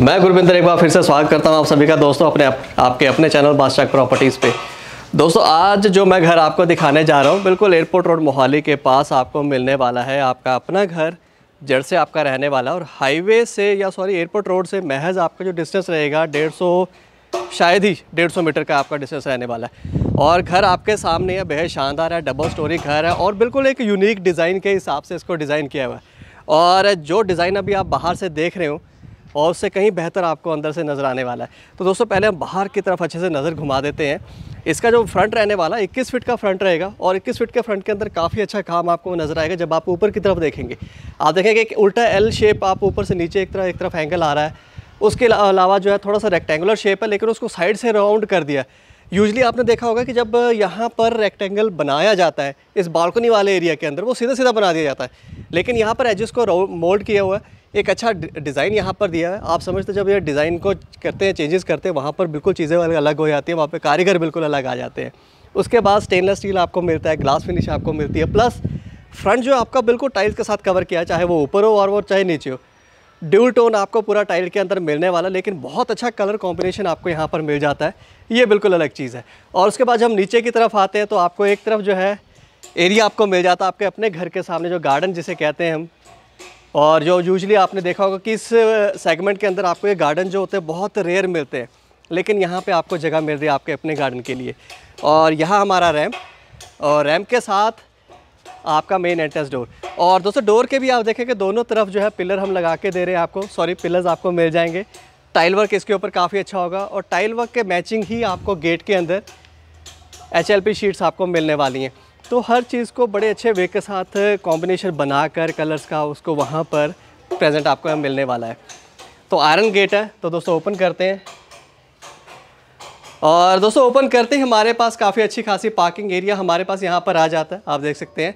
मैं गुरविंदर एक बार फिर से स्वागत करता हूं आप सभी का दोस्तों अपने आपके अपने चैनल बास चक प्रॉपर्टीज़ पे। दोस्तों आज जो मैं घर आपको दिखाने जा रहा हूं बिल्कुल एयरपोर्ट रोड मोहाली के पास आपको मिलने वाला है आपका अपना घर, जड़ से आपका रहने वाला, और हाईवे से या सॉरी एयरपोर्ट रोड से महज आपका जो डिस्टेंस रहेगा 150 मीटर का आपका डिस्टेंस रहने वाला है। और घर आपके सामने है, बेहद शानदार है, डबल स्टोरी घर है और बिल्कुल एक यूनिक डिज़ाइन के हिसाब से इसको डिज़ाइन किया हुआ है। और जो डिज़ाइन अभी आप बाहर से देख रहे हो और उससे कहीं बेहतर आपको अंदर से नज़र आने वाला है। तो दोस्तों पहले हम बाहर की तरफ अच्छे से नज़र घुमा देते हैं। इसका जो फ्रंट रहने वाला 21 फीट का फ्रंट रहेगा और 21 फीट के फ्रंट के अंदर काफ़ी अच्छा काम आपको नज़र आएगा। जब आप ऊपर की तरफ देखेंगे आप देखेंगे कि उल्टा एल शेप आप ऊपर से नीचे एक तरफ एंगल आ रहा है। उसके अलावा जो है थोड़ा सा रेक्टेंगुलर शेप है लेकिन उसको साइड से राउंड कर दिया। यूजली आपने देखा होगा कि जब यहाँ पर रेक्टेंगल बनाया जाता है इस बालकनी वाले एरिया के अंदर वो सीधा सीधा बना दिया जाता है, लेकिन यहाँ पर एजेस को मोल्ड किया हुआ है, एक अच्छा डिज़ाइन यहाँ पर दिया है। आप समझते जब ये डिज़ाइन को करते हैं चेंजेस करते हैं वहाँ पर बिल्कुल चीज़ें अलग हो जाती हैं, वहाँ पर कारीगर बिल्कुल अलग आ जाते हैं। उसके बाद स्टेनलेस स्टील आपको मिलता है, ग्लास फिनिश आपको मिलती है, प्लस फ्रंट जो आपका बिल्कुल टाइल्स के साथ कवर किया है, चाहे वो ऊपर हो और वो चाहे नीचे हो। ड्यूल टोन आपको पूरा टाइल के अंदर मिलने वाला, लेकिन बहुत अच्छा कलर कॉम्बिनेशन आपको यहाँ पर मिल जाता है, ये बिल्कुल अलग चीज़ है। और उसके बाद जब हम नीचे की तरफ आते हैं तो आपको एक तरफ जो है एरिया आपको मिल जाता है आपके अपने घर के सामने, जो गार्डन जिसे कहते हैं हम। और जो यूजली आपने देखा होगा कि इस सेगमेंट के अंदर आपको ये गार्डन जो होते हैं बहुत रेयर मिलते हैं, लेकिन यहाँ पर आपको जगह मिल रही है आपके अपने गार्डन के लिए। और यहाँ हमारा रैंप और रैंप के साथ आपका मेन एंट्रेंस डोर। और दोस्तों डोर के भी आप देखेंगे दोनों तरफ जो है पिलर हम लगा के दे रहे हैं आपको, सॉरी पिलर्स आपको मिल जाएंगे। टाइल वर्क इसके ऊपर काफ़ी अच्छा होगा और टाइल वर्क के मैचिंग ही आपको गेट के अंदर HLP शीट्स आपको मिलने वाली हैं। तो हर चीज़ को बड़े अच्छे वे के साथ कॉम्बिनेशन बनाकर कलर्स का उसको वहाँ पर प्रेजेंट आपको मिलने वाला है। तो आयरन गेट है तो दोस्तों ओपन करते हैं, और दोस्तों ओपन करते ही हमारे पास काफ़ी अच्छी खासी पार्किंग एरिया हमारे पास यहाँ पर आ जाता है। आप देख सकते हैं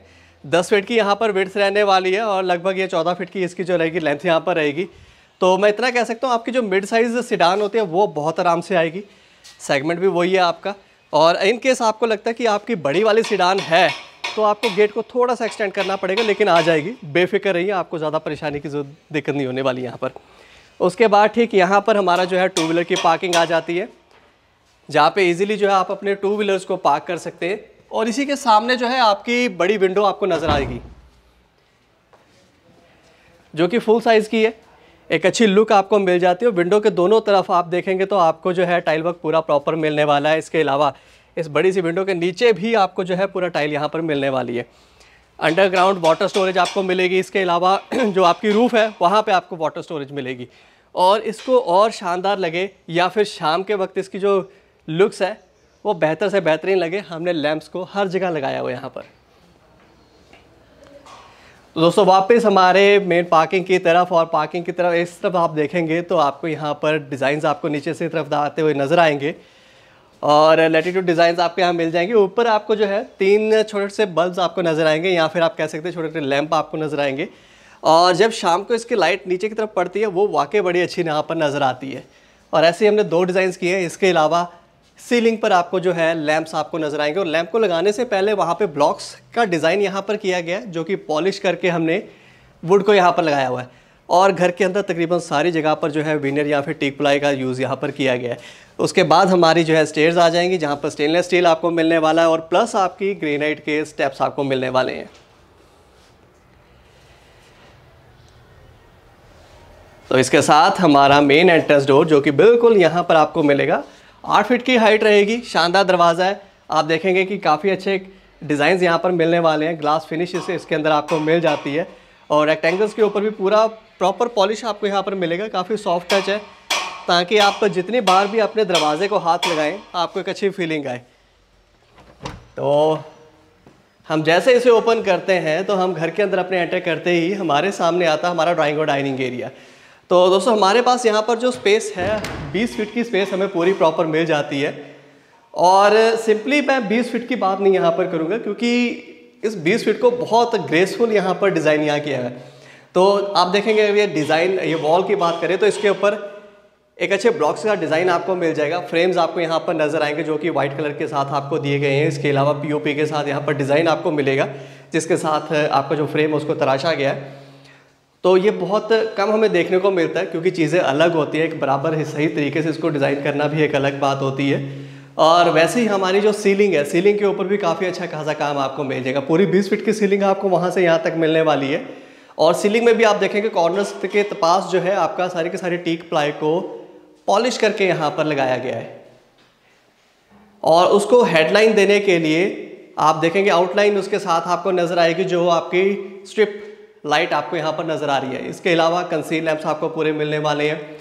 10 फीट की यहाँ पर विड्थ रहने वाली है और लगभग ये 14 फीट की इसकी जो रहेगी लेंथ यहाँ पर रहेगी। तो मैं इतना कह सकता हूँ आपकी जो मिड साइज़ सिडान होती है वो बहुत आराम से आएगी, सेगमेंट भी वही है आपका। और इन केस आपको लगता है कि आपकी बड़ी वाली सिडान है तो आपको गेट को थोड़ा सा एक्सटेंड करना पड़ेगा, लेकिन आ जाएगी, बेफिक्र रहिए, आपको ज़्यादा परेशानी की दिक्कत नहीं होने वाली यहाँ पर। उसके बाद ठीक यहाँ पर हमारा जो है टू व्हीलर की पार्किंग आ जाती है, जहाँ पे इजीली जो है आप अपने टू व्हीलर्स को पार्क कर सकते हैं। और इसी के सामने जो है आपकी बड़ी विंडो आपको नज़र आएगी जो कि फुल साइज़ की है, एक अच्छी लुक आपको मिल जाती है। विंडो के दोनों तरफ आप देखेंगे तो आपको जो है टाइल वर्क पूरा प्रॉपर मिलने वाला है। इसके अलावा इस बड़ी सी विंडो के नीचे भी आपको जो है पूरा टाइल यहाँ पर मिलने वाली है। अंडरग्राउंड वाटर स्टोरेज आपको मिलेगी, इसके अलावा जो आपकी रूफ़ है वहाँ पर आपको वाटर स्टोरेज मिलेगी। और इसको और शानदार लगे या फिर शाम के वक्त इसकी जो लुक्स है वो बेहतर से बेहतरीन लगे, हमने लैंप्स को हर जगह लगाया हुआ यहाँ पर। तो दोस्तों वापस हमारे मेन पार्किंग की तरफ, और पार्किंग की तरफ इस तरफ आप देखेंगे तो आपको यहाँ पर डिज़ाइंस आपको नीचे से तरफ आते हुए नज़र आएंगे और लैटिट्यूड डिज़ाइंस आपको यहाँ मिल जाएंगे। ऊपर आपको जो है 3 छोटे से बल्ब्स आपको नज़र आएंगे या फिर आप कह सकते हैं छोटे छोटे लैंप आपको नज़र आएंगे। और जब शाम को इसकी लाइट नीचे की तरफ पड़ती है वो वाकई बड़ी अच्छी यहाँ पर नज़र आती है। और ऐसे ही हमने 2 डिज़ाइंस किए हैं। इसके अलावा सीलिंग पर आपको जो है लैंप्स आपको नज़र आएंगे, और लैंप को लगाने से पहले वहाँ पे ब्लॉक्स का डिज़ाइन यहाँ पर किया गया है जो कि पॉलिश करके हमने वुड को यहाँ पर लगाया हुआ है। और घर के अंदर तकरीबन सारी जगह पर जो है विनर या फिर टीक प्लाई का यूज़ यहाँ पर किया गया है। उसके बाद हमारी जो है स्टेयर्स आ जाएंगी जहाँ पर स्टेनलेस स्टील आपको मिलने वाला है और प्लस आपकी ग्रेनाइट के स्टेप्स आपको मिलने वाले हैं। तो इसके साथ हमारा मेन एंट्रेंस डोर जो कि बिल्कुल यहाँ पर आपको मिलेगा, 8 फीट की हाइट रहेगी, शानदार दरवाज़ा है। आप देखेंगे कि काफ़ी अच्छे डिज़ाइंस यहाँ पर मिलने वाले हैं, ग्लास फिनिश इसके अंदर आपको मिल जाती है और रेक्टेंगल्स के ऊपर भी पूरा प्रॉपर पॉलिश आपको यहाँ पर मिलेगा। काफ़ी सॉफ्ट टच है ताकि आप जितनी बार भी अपने दरवाजे को हाथ लगाएं आपको एक अच्छी फीलिंग आए। तो हम जैसे इसे ओपन करते हैं तो हम घर के अंदर अपने एंटर करते ही हमारे सामने आता है हमारा ड्राइंग और डाइनिंग एरिया। तो दोस्तों हमारे पास यहाँ पर जो स्पेस है 20 फीट की स्पेस हमें पूरी प्रॉपर मिल जाती है। और सिंपली मैं 20 फीट की बात नहीं यहाँ पर करूँगा क्योंकि इस 20 फीट को बहुत ग्रेसफुल यहाँ पर डिज़ाइन यहाँ किया है। तो आप देखेंगे ये डिज़ाइन, ये वॉल की बात करें तो इसके ऊपर एक अच्छे ब्लॉक्स का डिज़ाइन आपको मिल जाएगा। फ्रेम्स आपको यहाँ पर नज़र आएंगे जो कि वाइट कलर के साथ आपको दिए गए हैं। इसके अलावा POP के साथ यहाँ पर डिज़ाइन आपको मिलेगा जिसके साथ आपका जो फ्रेम उसको तराशा गया है। तो ये बहुत कम हमें देखने को मिलता है क्योंकि चीज़ें अलग होती है, एक बराबर सही तरीके से इसको डिज़ाइन करना भी एक अलग बात होती है। और वैसे ही हमारी जो सीलिंग है, सीलिंग के ऊपर भी काफ़ी अच्छा खासा काम आपको मिल जाएगा। पूरी 20 फीट की सीलिंग आपको वहाँ से यहाँ तक मिलने वाली है। और सीलिंग में भी आप देखेंगे कॉर्नर्स के पास जो है आपका सारी के सारी टीक प्लाई को पॉलिश करके यहाँ पर लगाया गया है। और उसको हेडलाइन देने के लिए आप देखेंगे आउटलाइन उसके साथ आपको नज़र आएगी, जो आपकी स्ट्रिप लाइट आपको यहाँ पर नज़र आ रही है। इसके अलावा कंसील लैंप्स आपको पूरे मिलने वाले हैं।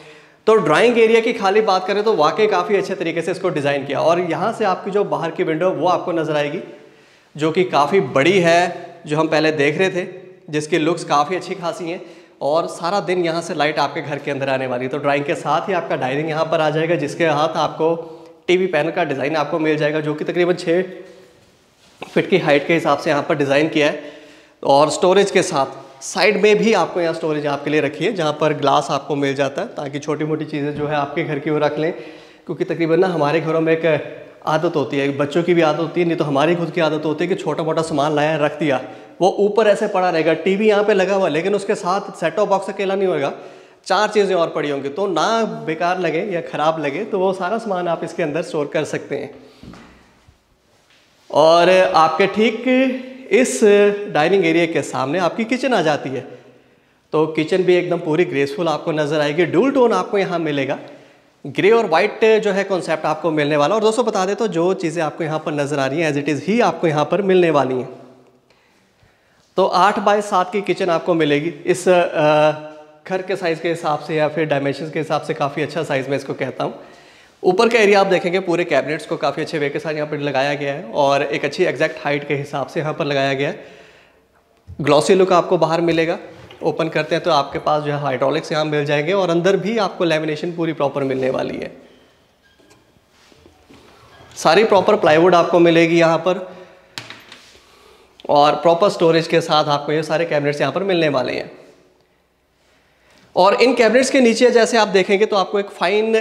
तो ड्राइंग एरिया की खाली बात करें तो वाकई काफ़ी अच्छे तरीके से इसको डिज़ाइन किया। और यहाँ से आपकी जो बाहर की विंडो वो आपको नज़र आएगी, जो कि काफ़ी बड़ी है, जो हम पहले देख रहे थे, जिसकी लुक्स काफ़ी अच्छी खासी हैं। और सारा दिन यहाँ से लाइट आपके घर के अंदर आने वाली है। तो ड्राइंग के साथ ही आपका डाइनिंग यहाँ पर आ जाएगा, जिसके हाथ आपको टीवी पैनल का डिज़ाइन आपको मिल जाएगा, जो कि तकरीबन 6 फीट की हाइट के हिसाब से यहाँ पर डिज़ाइन किया है। और स्टोरेज के साथ साइड में भी आपको यहाँ स्टोरेज आपके लिए रखी है, जहाँ पर ग्लास आपको मिल जाता है, ताकि छोटी मोटी चीज़ें जो है आपके घर की वो रख लें। क्योंकि तकरीबन ना हमारे घरों में एक आदत होती है, बच्चों की भी आदत होती है, नहीं तो हमारी खुद की आदत होती है कि छोटा मोटा सामान लाया रख दिया, वो ऊपर ऐसे पड़ा रहेगा। टीवी यहाँ पे लगा हुआ है, लेकिन उसके साथ सेट टॉप बॉक्स अकेला नहीं होगा, 4 चीज़ें और पड़ी होंगी। तो ना बेकार लगे या ख़राब लगे, तो वो सारा सामान आप इसके अंदर स्टोर कर सकते हैं। और आपके ठीक इस डाइनिंग एरिया के सामने आपकी किचन आ जाती है। तो किचन भी एकदम पूरी ग्रेसफुल आपको नज़र आएगी। ड्यूल टोन आपको यहाँ मिलेगा, ग्रे और वाइट जो है कॉन्सेप्ट आपको मिलने वाला। और दोस्तों बता दें तो जो चीज़ें आपको यहाँ पर नज़र आ रही हैं एज इट इज़ ही आपको यहाँ पर मिलने वाली हैं। तो 8 बाय 7 की किचन आपको मिलेगी। इस घर के साइज़ के हिसाब से या फिर डायमेंशन के हिसाब से काफ़ी अच्छा साइज़ मैं इसको कहता हूँ। ऊपर का एरिया आप देखेंगे पूरे कैबिनेट्स को काफ़ी अच्छे वे के साथ यहाँ पर लगाया गया है और एक अच्छी एग्जैक्ट हाइट के हिसाब से यहाँ पर लगाया गया है। ग्लॉसी लुक आपको बाहर मिलेगा। ओपन करते हैं तो आपके पास जो है हाइड्रोलिक्स यहाँ मिल जाएंगे और अंदर भी आपको लेमिनेशन पूरी प्रॉपर मिलने वाली है। सारी प्रॉपर प्लाईवुड आपको मिलेगी यहाँ पर और प्रॉपर स्टोरेज के साथ आपको ये सारे कैबिनेट्स यहाँ पर मिलने वाले हैं। और इन कैबिनेट्स के नीचे जैसे आप देखेंगे तो आपको एक फाइन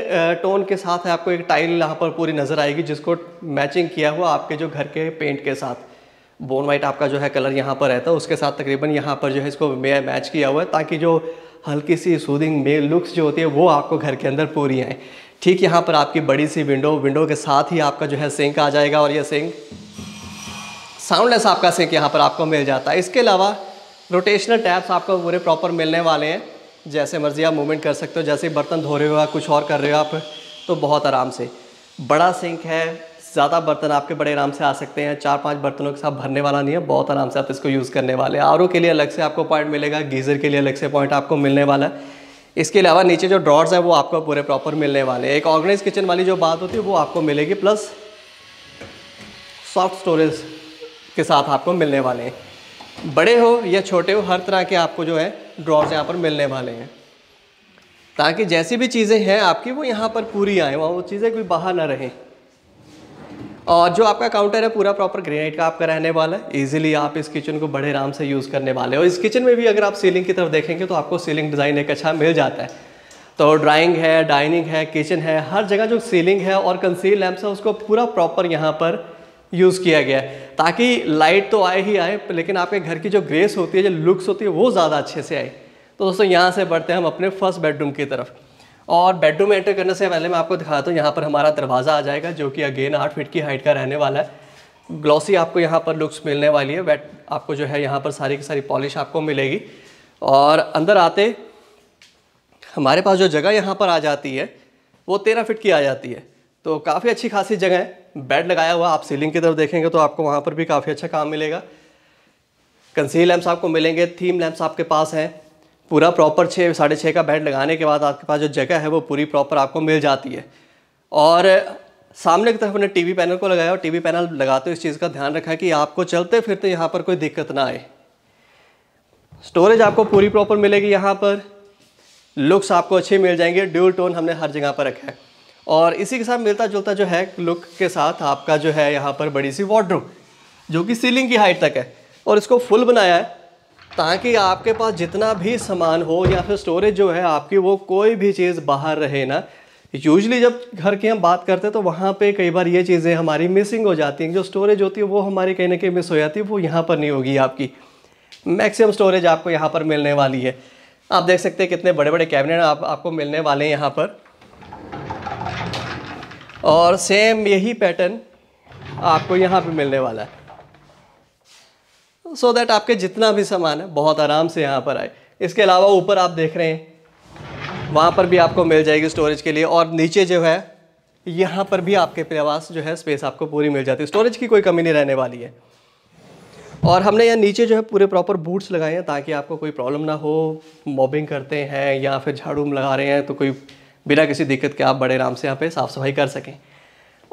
टोन के साथ है आपको एक टाइल यहाँ पर पूरी नज़र आएगी, जिसको मैचिंग किया हुआ आपके जो घर के पेंट के साथ बोन वाइट आपका जो है कलर यहाँ पर रहता है, उसके साथ तकरीबन यहाँ पर जो है इसको मैच किया हुआ है, ताकि जो हल्की सी सूदिंग मेल लुक्स जो होती है वो आपको घर के अंदर पूरी आए। ठीक यहाँ पर आपकी बड़ी सी विंडो के साथ ही आपका जो है सिंक आ जाएगा और यह सिंक साउंडलेस आपका सिंक यहाँ पर आपको मिल जाता है। इसके अलावा रोटेशनल टैप्स आपको पूरे प्रॉपर मिलने वाले हैं, जैसे मर्जी आप मूवमेंट कर सकते हो। जैसे बर्तन धो रहे हो, कुछ और कर रहे हो आप, तो बहुत आराम से। बड़ा सिंक है, ज़्यादा बर्तन आपके बड़े आराम से आ सकते हैं, 4-5 बर्तनों के साथ भरने वाला नहीं है, बहुत आराम से आप इसको यूज़ करने वाले हैं। आरओ के लिए अलग से आपको पॉइंट मिलेगा, गीज़र के लिए अलग से पॉइंट आपको मिलने वाला है। इसके अलावा नीचे जो ड्रॉर्स हैं वो आपको पूरे प्रॉपर मिलने वाले हैं। एक ऑर्गेनाइज किचन वाली जो बात होती है वो आपको मिलेगी, प्लस सॉफ्ट स्टोरेज के साथ आपको मिलने वाले हैं। बड़े हो या छोटे हो, हर तरह के आपको जो है ड्रॉर्स यहाँ पर मिलने वाले हैं, ताकि जैसी भी चीज़ें हैं आपकी वो यहाँ पर पूरी आए, वहाँ वो चीज़ें कोई बाहर ना रहें। और जो आपका काउंटर है पूरा प्रॉपर ग्रेनाइट का आपका रहने वाला है। ईजिली आप इस किचन को बड़े आराम से यूज़ करने वाले हो। इस किचन में भी अगर आप सीलिंग की तरफ देखेंगे तो आपको सीलिंग डिज़ाइन एक अच्छा मिल जाता है। तो ड्राइंग है, डाइनिंग है, किचन है, हर जगह जो सीलिंग है और कंसील लैम्प्स है उसको पूरा प्रॉपर यहाँ पर यूज़ किया गया है, ताकि लाइट तो आए ही आए, लेकिन आपके घर की जो ग्रेस होती है, जो लुक्स होती है, वो ज़्यादा अच्छे से आए। तो दोस्तों यहाँ से बढ़ते हैं हम अपने फर्स्ट बेडरूम की तरफ। और बेडरूम में एंटर करने से पहले मैं आपको दिखाता हूँ, यहाँ पर हमारा दरवाज़ा आ जाएगा, जो कि अगेन 8 फीट की हाइट का रहने वाला है। ग्लॉसी आपको यहाँ पर लुक्स मिलने वाली है, वेट आपको जो है यहाँ पर सारी की सारी पॉलिश आपको मिलेगी। और अंदर आते हमारे पास जो जगह यहाँ पर आ जाती है वो 13 फीट की आ जाती है। तो काफ़ी अच्छी खासी जगह है। बेड लगाया हुआ, आप सीलिंग की तरफ देखेंगे तो आपको वहाँ पर भी काफ़ी अच्छा काम मिलेगा। कंसील लैंप्स आपको मिलेंगे, थीम लैंप्स आपके पास हैं। पूरा प्रॉपर 6, 6.5 का बेड लगाने के बाद आपके पास जो जगह है वो पूरी प्रॉपर आपको मिल जाती है। और सामने की तरफ हमने टीवी पैनल को लगाया और टीवी पैनल लगाते हुए इस चीज़ का ध्यान रखा कि आपको चलते फिरते यहाँ पर कोई दिक्कत ना आए। स्टोरेज आपको पूरी प्रॉपर मिलेगी यहाँ पर, लुक्स आपको अच्छे मिल जाएंगे। ड्यूल टोन हमने हर जगह पर रखा है। और इसी के साथ मिलता जुलता जो है लुक के साथ आपका जो है यहाँ पर बड़ी सी वार्डरोब, जो कि सीलिंग की हाइट तक है, और इसको फुल बनाया है ताकि आपके पास जितना भी सामान हो या फिर स्टोरेज जो है आपकी, वो कोई भी चीज़ बाहर रहे ना। यूजली जब घर की हम बात करते हैं तो वहाँ पे कई बार ये चीज़ें हमारी मिसिंग हो जाती हैं। जो स्टोरेज होती है वो हमारी कहीं ना कहीं मिस हो जाती है, वो यहाँ पर नहीं होगी। आपकी मैक्सिमम स्टोरेज आपको यहाँ पर मिलने वाली है। आप देख सकते हैं कितने बड़े बड़े कैबिनेट आपको मिलने वाले हैं यहाँ पर। और सेम यही पैटर्न आपको यहाँ पे मिलने वाला है सो दैट आपके जितना भी सामान है बहुत आराम से यहाँ पर आए। इसके अलावा ऊपर आप देख रहे हैं वहाँ पर भी आपको मिल जाएगी स्टोरेज के लिए, और नीचे जो है यहाँ पर भी आपके पास जो है स्पेस आपको पूरी मिल जाती है, स्टोरेज की कोई कमी नहीं रहने वाली है। और हमने यहाँ नीचे जो है पूरे प्रॉपर बूट्स लगाए हैं ताकि आपको कोई प्रॉब्लम ना हो, मॉबिंग करते हैं या फिर झाड़ू लगा रहे हैं तो कोई बिना किसी दिक्कत के आप बड़े आराम से यहाँ पे साफ़ सफाई कर सकें।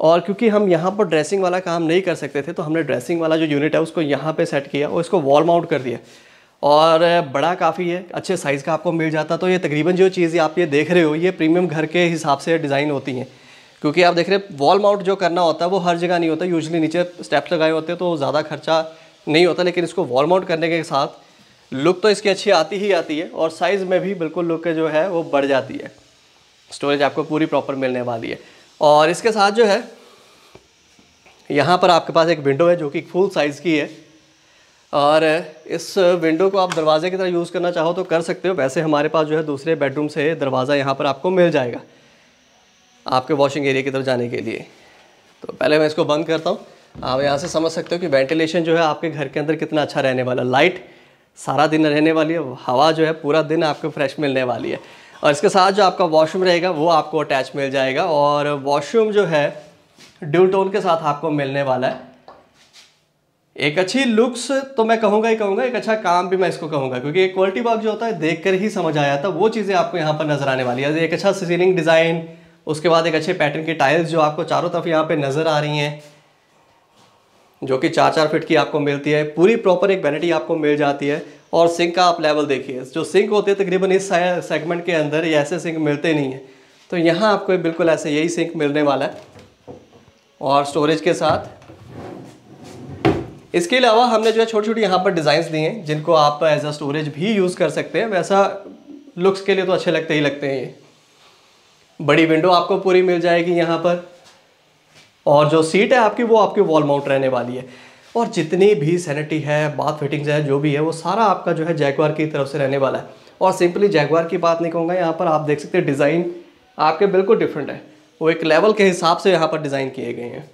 और क्योंकि हम यहाँ पर ड्रेसिंग वाला काम नहीं कर सकते थे तो हमने ड्रेसिंग वाला जो यूनिट है उसको यहाँ पे सेट किया और इसको वॉल माउंट कर दिया, और बड़ा काफ़ी है, अच्छे साइज़ का आपको मिल जाता। तो ये तकरीबन जो चीज़ें आप ये देख रहे हो ये प्रीमियम घर के हिसाब से डिज़ाइन होती हैं, क्योंकि आप देख रहे हैं वॉल माउंट जो करना होता है वो हर जगह नहीं होता, यूजली नीचे स्टेप्स लगाए होते हैं तो ज़्यादा खर्चा नहीं होता। लेकिन इसको वॉल माउंट करने के साथ लुक तो इसकी अच्छी आती ही आती है और साइज़ में भी बिल्कुल लुक जो है वो बढ़ जाती है। स्टोरेज आपको पूरी प्रॉपर मिलने वाली है। और इसके साथ जो है यहाँ पर आपके पास एक विंडो है जो कि फुल साइज़ की है, और इस विंडो को आप दरवाजे की तरह यूज़ करना चाहो तो कर सकते हो। वैसे हमारे पास जो है दूसरे बेडरूम से दरवाज़ा यहाँ पर आपको मिल जाएगा आपके वॉशिंग एरिया की तरफ जाने के लिए। तो पहले मैं इसको बंद करता हूँ, आप यहाँ से समझ सकते हो कि वेंटिलेशन जो है आपके घर के अंदर कितना अच्छा रहने वाला, लाइट सारा दिन रहने वाली है, हवा जो है पूरा दिन आपको फ्रेश मिलने वाली है। और इसके साथ जो आपका वॉशरूम रहेगा वो आपको अटैच मिल जाएगा, और वॉशरूम जो है ड्यूल टोन के साथ आपको मिलने वाला है। एक अच्छी लुक्स तो मैं कहूँगा ही कहूँगा, एक अच्छा काम भी मैं इसको कहूँगा, क्योंकि एक क्वालिटी वर्क जो होता है देखकर ही समझ आया था, वो चीज़ें आपको यहाँ पर नज़र आने वाली है। एक अच्छा सीलिंग डिज़ाइन, उसके बाद एक अच्छे पैटर्न की टाइल्स जो आपको चारों तरफ यहाँ पर नज़र आ रही हैं जो कि 4-4 फीट की आपको मिलती है। पूरी प्रॉपर एक वैनिटी आपको मिल जाती है। और सिंक का आप लेवल देखिए, जो सिंक होते हैं तकरीबन इस सेगमेंट के अंदर ये ऐसे सिंक मिलते नहीं हैं, तो यहाँ आपको बिल्कुल ऐसे यही सिंक मिलने वाला है। और स्टोरेज के साथ इसके अलावा हमने जो है छोटी छोटी यहाँ पर डिज़ाइंस दी हैं जिनको आप एज अ स्टोरेज भी यूज़ कर सकते हैं। वैसा लुक्स के लिए तो अच्छे लगते ही लगते हैं। ये बड़ी विंडो आपको पूरी मिल जाएगी यहाँ पर, और जो सीट है आपकी वो आपकी वॉल माउंट रहने वाली है। और जितनी भी सैनिटरी है, बाथ फिटिंग्स है, जो भी है वो सारा आपका जो है जैगवार की तरफ से रहने वाला है। और सिंपली जैगवार की बात नहीं कहूँगा, यहाँ पर आप देख सकते हैं डिज़ाइन आपके बिल्कुल डिफरेंट है, वो एक लेवल के हिसाब से यहाँ पर डिज़ाइन किए गए हैं।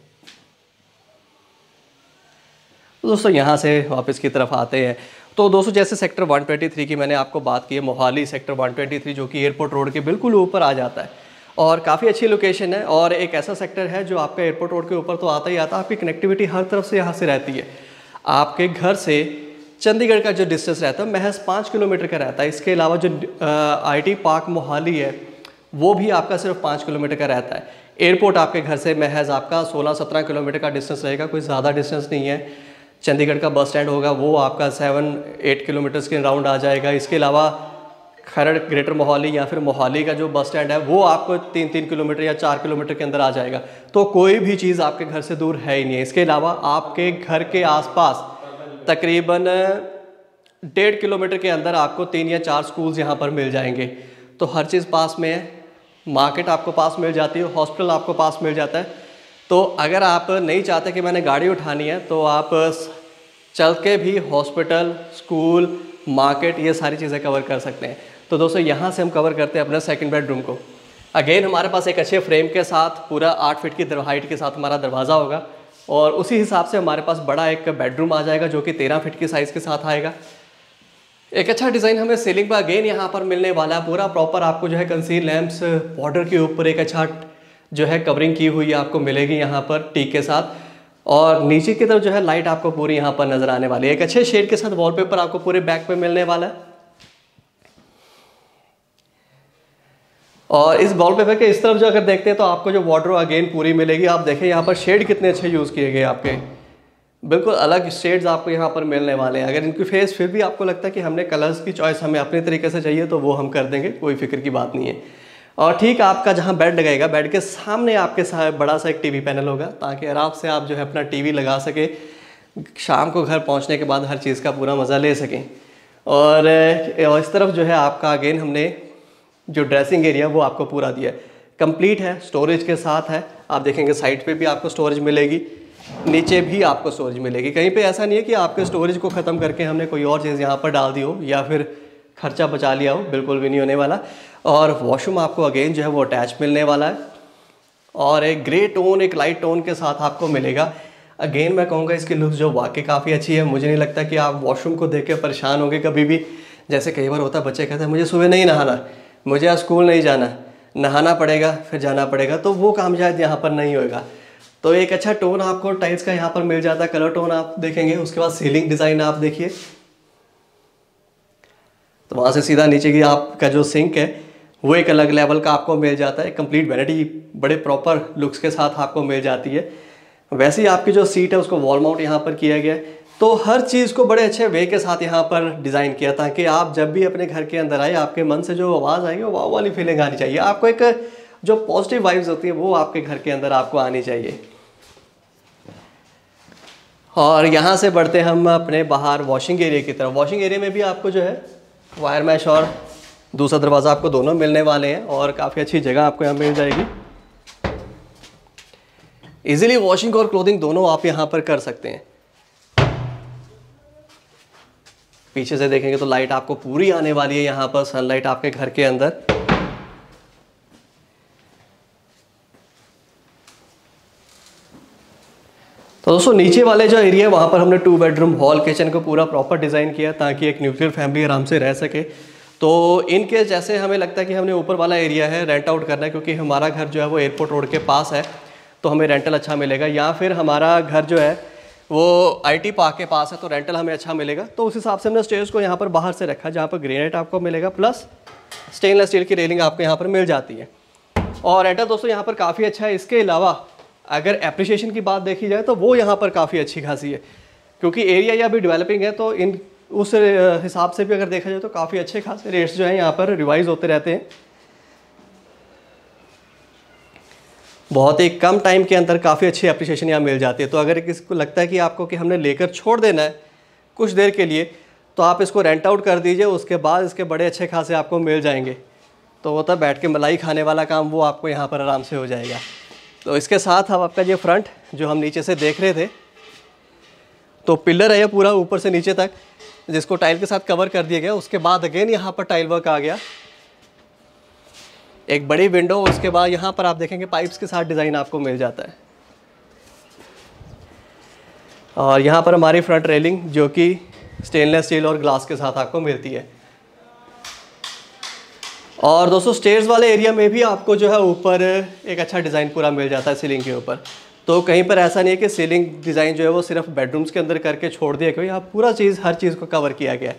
दोस्तों यहाँ से वापस की तरफ आते हैं तो दोस्तों जैसे सेक्टर 123 की मैंने आपको बात की है, मोहाली सेक्टर 123 जो कि एयरपोर्ट रोड के बिल्कुल ऊपर आ जाता है, और काफ़ी अच्छी लोकेशन है और एक ऐसा सेक्टर है जो आपका एयरपोर्ट रोड के ऊपर तो आता ही आता है। आपकी कनेक्टिविटी हर तरफ से यहाँ से रहती है। आपके घर से चंडीगढ़ का जो डिस्टेंस रहता है महज 5 किलोमीटर का रहता है। इसके अलावा जो आईटी पार्क मोहाली है वो भी आपका सिर्फ 5 किलोमीटर का रहता है। एयरपोर्ट आपके घर से महज आपका 16-17 किलोमीटर का डिस्टेंस रहेगा, कोई ज़्यादा डिस्टेंस नहीं है। चंडीगढ़ का बस स्टैंड होगा वो आपका 7-8 किलोमीटर्स के राउंड आ जाएगा। इसके अलावा खरड़ ग्रेटर मोहाली या फिर मोहाली का जो बस स्टैंड है वो आपको 3-3 किलोमीटर या 4 किलोमीटर के अंदर आ जाएगा। तो कोई भी चीज़ आपके घर से दूर है ही नहीं है। इसके अलावा आपके घर के आसपास तकरीबन 1.5 किलोमीटर के अंदर आपको 3 या 4 स्कूल्स यहाँ पर मिल जाएंगे। तो हर चीज़ पास में है, मार्केट आपको पास मिल जाती है, हॉस्पिटल आपको पास मिल जाता है। तो अगर आप नहीं चाहते कि मैंने गाड़ी उठानी है तो आप चल के भी हॉस्पिटल, स्कूल, मार्केट ये सारी चीज़ें कवर कर सकते हैं। तो दोस्तों यहाँ से हम कवर करते हैं अपना सेकंड बेडरूम को। अगेन हमारे पास एक अच्छे फ्रेम के साथ पूरा 8 फीट की हाइट के साथ हमारा दरवाज़ा होगा, और उसी हिसाब से हमारे पास बड़ा एक बेडरूम आ जाएगा जो कि 13 फीट की साइज़ के साथ आएगा। एक अच्छा डिज़ाइन हमें सीलिंग पर अगेन यहाँ पर मिलने वाला है। पूरा प्रॉपर आपको जो है कंसील लैम्प्स बॉर्डर के ऊपर एक अच्छा जो है कवरिंग की हुई आपको मिलेगी यहाँ पर टीक के साथ, और नीचे की तरफ जो है लाइट आपको पूरी यहाँ पर नज़र आने वाली है। एक अच्छे शेड के साथ वॉलपेपर आपको पूरे बैक पे मिलने वाला है, और इस वॉलपेपर के इस तरफ जो अगर देखते हैं तो आपको जो वॉर्डरोब अगेन पूरी मिलेगी। आप देखें यहाँ पर शेड कितने अच्छे यूज़ किए गए, आपके बिल्कुल अलग शेड्स आपको यहाँ पर मिलने वाले हैं। अगर इनकी फेस फिर भी आपको लगता है कि हमने कलर्स की चॉइस हमें अपने तरीके से चाहिए तो वो हम कर देंगे, कोई फिक्र की बात नहीं है। और ठीक आपका जहाँ बेड लगेगा बेड के सामने आपके बड़ा सा एक टीवी पैनल होगा ताकि आराम से आप जो है अपना टीवी लगा सकें, शाम को घर पहुँचने के बाद हर चीज़ का पूरा मज़ा ले सकें। और इस तरफ जो है आपका अगेन हमने जो ड्रेसिंग एरिया वो आपको पूरा दिया है, कंप्लीट है, स्टोरेज के साथ है। आप देखेंगे साइड पे भी आपको स्टोरेज मिलेगी, नीचे भी आपको स्टोरेज मिलेगी। कहीं पे ऐसा नहीं है कि आपके स्टोरेज को ख़त्म करके हमने कोई और चीज़ यहाँ पर डाल दी हो या फिर खर्चा बचा लिया हो, बिल्कुल भी नहीं होने वाला। और वॉशरूम आपको अगेन जो है वो अटैच मिलने वाला है और एक ग्रे टोन एक लाइट टोन के साथ आपको मिलेगा। अगेन मैं कहूँगा इसकी लुक जो वाकई काफ़ी अच्छी है। मुझे नहीं लगता कि आप वॉशरूम को देख के परेशान होंगे कभी भी। जैसे कई बार होता है बच्चे कहते हैं मुझे सुबह नहीं नहाना, मुझे आज स्कूल नहीं जाना, नहाना पड़ेगा फिर जाना पड़ेगा, तो वो काम शायद यहाँ पर नहीं होगा। तो एक अच्छा टोन आपको टाइल्स का यहाँ पर मिल जाता है, कलर टोन आप देखेंगे। उसके बाद सीलिंग डिज़ाइन आप देखिए, तो वहाँ से सीधा नीचे की आपका जो सिंक है वो एक अलग लेवल का आपको मिल जाता है। कंप्लीट वैनिटी बड़े प्रॉपर लुक्स के साथ आपको मिल जाती है। वैसे ही आपकी जो सीट है उसको वॉल माउंट यहाँ पर किया गया है। तो हर चीज़ को बड़े अच्छे वे के साथ यहाँ पर डिज़ाइन किया ताकि आप जब भी अपने घर के अंदर आए आपके मन से जो आवाज़ आएगी वो वाव वाली फीलिंग आनी चाहिए। आपको एक जो पॉजिटिव वाइब्स होती है वो आपके घर के अंदर आपको आनी चाहिए। और यहाँ से बढ़ते हम अपने बाहर वॉशिंग एरिया की तरफ। वॉशिंग एरिया में भी आपको जो है वायर मैश और दूसरा दरवाज़ा आपको दोनों मिलने वाले हैं और काफ़ी अच्छी जगह आपको यहाँ मिल जाएगी। इजीली वॉशिंग और क्लोथिंग दोनों आप यहाँ पर कर सकते हैं। पीछे से देखेंगे तो लाइट आपको पूरी आने वाली है यहाँ पर, सनलाइट आपके घर के अंदर। तो दोस्तों नीचे वाले जो एरिया वहाँ पर हमने 2 बेडरूम हॉल किचन को पूरा प्रॉपर डिज़ाइन किया ताकि एक न्यूक्लियर फैमिली आराम से रह सके। तो इनकेस जैसे हमें लगता है कि हमने ऊपर वाला एरिया है रेंट आउट करना है, क्योंकि हमारा घर जो है वो एयरपोर्ट रोड के पास है तो हमें रेंटल अच्छा मिलेगा, या फिर हमारा घर जो है वो आईटी पार्क के पास है तो रेंटल हमें अच्छा मिलेगा। तो उस हिसाब से हमने स्टेयर्स को यहाँ पर बाहर से रखा जहाँ पर ग्रेनाइट आपको मिलेगा प्लस स्टेनलेस स्टील की रेलिंग आपको यहाँ पर मिल जाती है। और रेंटल दोस्तों यहाँ पर काफ़ी अच्छा है। इसके अलावा अगर एप्रिसिएशन की बात देखी जाए तो वो यहाँ पर काफ़ी अच्छी खासी है, क्योंकि एरिया या अभी डेवलपिंग है तो इन उस हिसाब से भी अगर देखा जाए तो काफ़ी अच्छे खासे रेट्स जो हैं यहाँ पर रिवाइज़ होते रहते हैं। बहुत ही कम टाइम के अंदर काफ़ी अच्छी एप्रिसिएशन यहाँ मिल जाती है। तो अगर किसी को लगता है कि आपको कि हमने लेकर छोड़ देना है कुछ देर के लिए तो आप इसको रेंट आउट कर दीजिए, उसके बाद इसके बड़े अच्छे खासे आपको मिल जाएंगे। तो वो तब बैठ के मलाई खाने वाला काम वो आपको यहाँ पर आराम से हो जाएगा। तो इसके साथ हम आपका ये फ्रंट जो हम नीचे से देख रहे थे तो पिलर है पूरा ऊपर से नीचे तक जिसको टाइल के साथ कवर कर दिया गया। उसके बाद अगेन यहाँ पर टाइल वर्क आ गया, एक बड़ी विंडो, उसके बाद यहाँ पर आप देखेंगे पाइप्स के साथ डिज़ाइन आपको मिल जाता है। और यहाँ पर हमारी फ्रंट रेलिंग जो कि स्टेनलेस स्टील और ग्लास के साथ आपको मिलती है। और दोस्तों स्टेयर्स वाले एरिया में भी आपको जो है ऊपर एक अच्छा डिज़ाइन पूरा मिल जाता है सीलिंग के ऊपर। तो कहीं पर ऐसा नहीं है कि सीलिंग डिज़ाइन जो है वो सिर्फ बेडरूम्स के अंदर करके छोड़ दिया, क्योंकि यहाँ पूरा चीज़ हर चीज़ को कवर किया गया है।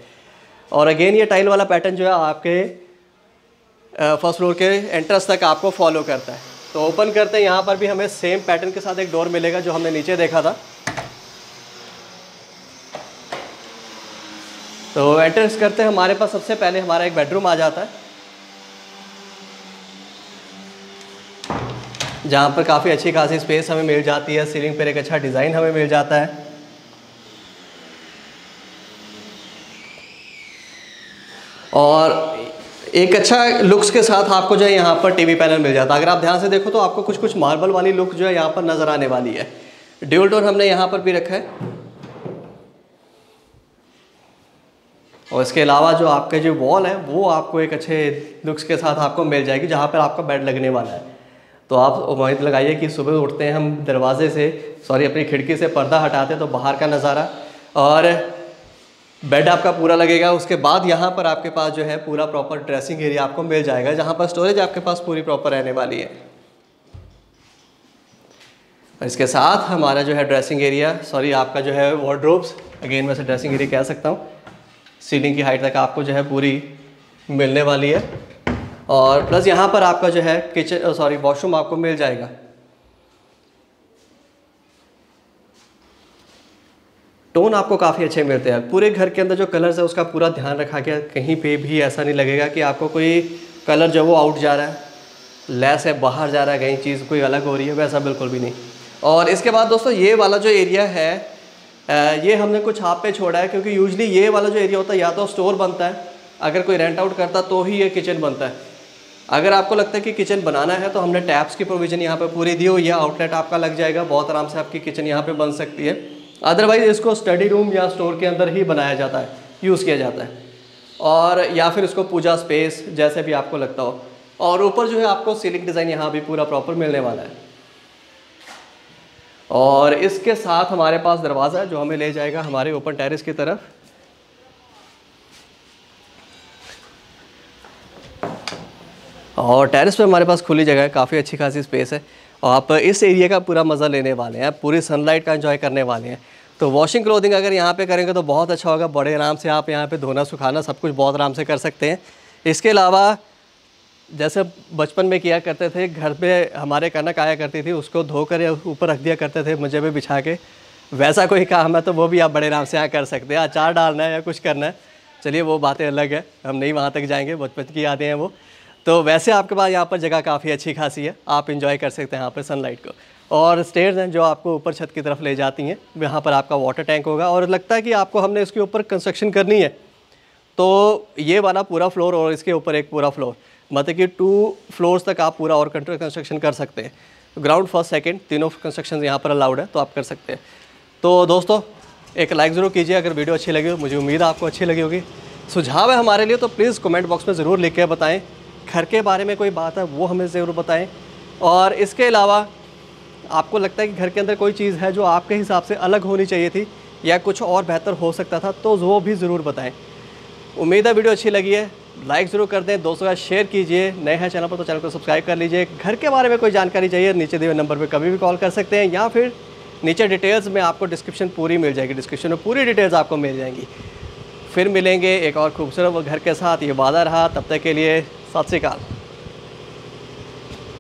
और अगेन ये टाइल वाला पैटर्न जो है आपके फर्स्ट फ्लोर के एंट्रेंस तक आपको फॉलो करता है। तो ओपन करते हैं, यहाँ पर भी हमें सेम पैटर्न के साथ एक डोर मिलेगा जो हमने नीचे देखा था। तो एंट्रेंस करते हैं हमारे पास सबसे पहले हमारा एक बेडरूम आ जाता है जहाँ पर काफ़ी अच्छी खासी स्पेस हमें मिल जाती है। सीलिंग पर एक अच्छा डिज़ाइन हमें मिल जाता है। और एक अच्छा लुक्स के साथ आपको जो है यहाँ पर टीवी पैनल मिल जाता है। अगर आप ध्यान से देखो तो आपको कुछ कुछ मार्बल वाली लुक जो है यहाँ पर नज़र आने वाली है। ड्यूल डोर हमने यहाँ पर भी रखा है। और इसके अलावा जो आपके जो वॉल है वो आपको एक अच्छे लुक्स के साथ आपको मिल जाएगी जहाँ पर आपका बेड लगने वाला है। तो आप उम्मीद लगाइए कि सुबह उठते हैं हम दरवाजे से सॉरी अपनी खिड़की से पर्दा हटाते हैं तो बाहर का नज़ारा और बेड आपका पूरा लगेगा। उसके बाद यहाँ पर आपके पास जो है पूरा प्रॉपर ड्रेसिंग एरिया आपको मिल जाएगा जहाँ पर स्टोरेज आपके पास पूरी प्रॉपर रहने वाली है। और इसके साथ हमारा जो है ड्रेसिंग एरिया सॉरी आपका जो है वार्डरोब्स, अगेन मैं ड्रेसिंग एरिया कह सकता हूँ, सीलिंग की हाइट तक आपको जो है पूरी मिलने वाली है। और प्लस यहाँ पर आपका जो है किचन सॉरी वॉशरूम आपको मिल जाएगा। टोन आपको काफ़ी अच्छे मिलते हैं। पूरे घर के अंदर जो कलर्स है उसका पूरा ध्यान रखा गया, कहीं पे भी ऐसा नहीं लगेगा कि आपको कोई कलर जो वो आउट जा रहा है, लेस है बाहर जा रहा है, कहीं चीज़ कोई अलग हो रही है, वैसा बिल्कुल भी नहीं। और इसके बाद दोस्तों ये वाला जो एरिया है ये हमने कुछ आप पे छोड़ा है, क्योंकि यूजली ये वाला जो एरिया होता है या तो स्टोर बनता है, अगर कोई रेंट आउट करता तो ही ये किचन बनता है। अगर आपको लगता है कि किचन बनाना है तो हमने टैप्स की प्रोविज़न यहाँ पे पूरी दी हो, यह आउटलेट आपका लग जाएगा, बहुत आराम से आपकी किचन यहाँ पे बन सकती है। अदरवाइज़ इसको स्टडी रूम या स्टोर के अंदर ही बनाया जाता है, यूज़ किया जाता है। और या फिर इसको पूजा स्पेस जैसे भी आपको लगता हो। और ऊपर जो है आपको सीलिंग डिज़ाइन यहाँ भी पूरा प्रॉपर मिलने वाला है। और इसके साथ हमारे पास दरवाज़ा है जो हमें ले जाएगा हमारे ओपन टेरेस की तरफ। और टेरेस पे हमारे पास खुली जगह है, काफ़ी अच्छी खासी स्पेस है। आप इस एरिया का पूरा मज़ा लेने वाले हैं, पूरी सनलाइट का एंजॉय करने वाले हैं। तो वॉशिंग क्लोथिंग अगर यहाँ पे करेंगे तो बहुत अच्छा होगा, बड़े आराम से आप यहाँ पे धोना सुखाना सब कुछ बहुत आराम से कर सकते हैं। इसके अलावा जैसे बचपन में किया करते थे, घर पे हमारे कनक आया करती थी, उसको धोकर ऊपर रख दिया करते थे मुझे भी बिछा के, वैसा कोई काम है तो वो भी आप बड़े आराम से यहाँ कर सकते हैं। अचार डालना है या कुछ करना है, चलिए वो बातें अलग है, हम नहीं वहाँ तक जाएँगे, बचपन की यादें हैं वो। तो वैसे आपके पास यहाँ पर जगह काफ़ी अच्छी खासी है, आप इंजॉय कर सकते हैं यहाँ पर सनलाइट को। और स्टेयर्स हैं जो आपको ऊपर छत की तरफ ले जाती हैं, यहाँ पर आपका वाटर टैंक होगा। और लगता है कि आपको हमने इसके ऊपर कंस्ट्रक्शन करनी है, तो ये वाला पूरा फ्लोर और इसके ऊपर एक पूरा फ्लोर, मतलब कि 2 फ्लोर्स तक आप पूरा और कंस्ट्रक्शन कर सकते हैं। ग्राउंड फर्स्ट सेकेंड तीनों कंस्ट्रक्शन यहाँ पर अलाउड है, तो आप कर सकते हैं। तो दोस्तों एक लाइक ज़रूर कीजिए अगर वीडियो अच्छी लगी हो, मुझे उम्मीद है आपको अच्छी लगी होगी। सुझाव है हमारे लिए तो प्लीज़ कमेंट बॉक्स में ज़रूर लिख के बताएँ, घर के बारे में कोई बात है वो हमें ज़रूर बताएं। और इसके अलावा आपको लगता है कि घर के अंदर कोई चीज़ है जो आपके हिसाब से अलग होनी चाहिए थी या कुछ और बेहतर हो सकता था, तो वो भी ज़रूर बताएं। उम्मीद है वीडियो अच्छी लगी है, लाइक ज़रूर कर दें, दोस्तों का शेयर कीजिए। नए हैं चैनल पर तो चैनल को सब्सक्राइब कर लीजिए। घर के बारे में कोई जानकारी चाहिए, नीचे दिए हुए नंबर पर कभी भी कॉल कर सकते हैं, या फिर नीचे डिटेल्स में आपको डिस्क्रिप्शन पूरी मिल जाएगी, डिस्क्रिप्शन में पूरी डिटेल्स आपको मिल जाएंगी। फिर मिलेंगे एक और खूबसूरत घर के साथ, ये वादा रहा, तब तक के लिए सत श्री अकाल।